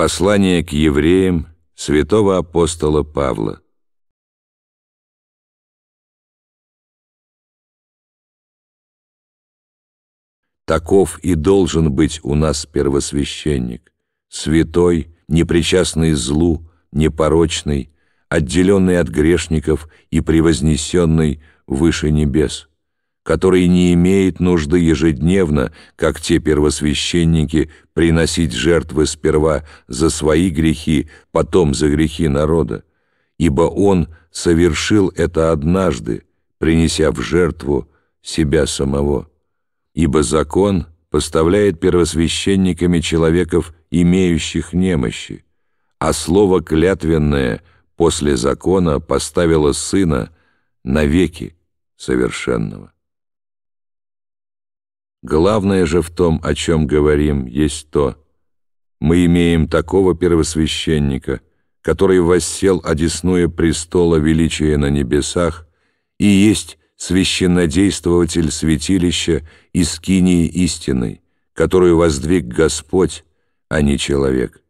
Послание к евреям святого апостола Павла. Таков и должен быть у нас первосвященник, святой, непричастный злу, непорочный, отделенный от грешников и превознесенный выше небес, который не имеет нужды ежедневно, как те первосвященники, приносить жертвы сперва за свои грехи, потом за грехи народа, ибо он совершил это однажды, принеся в жертву себя самого. Ибо закон поставляет первосвященниками человеков, имеющих немощи, а слово клятвенное после закона поставило Сына навеки совершенного. Главное же в том, о чем говорим, есть то: мы имеем такого первосвященника, который воссел одесную престола величия на небесах и есть священнодействователь святилища и скинии истины, которую воздвиг Господь, а не человек.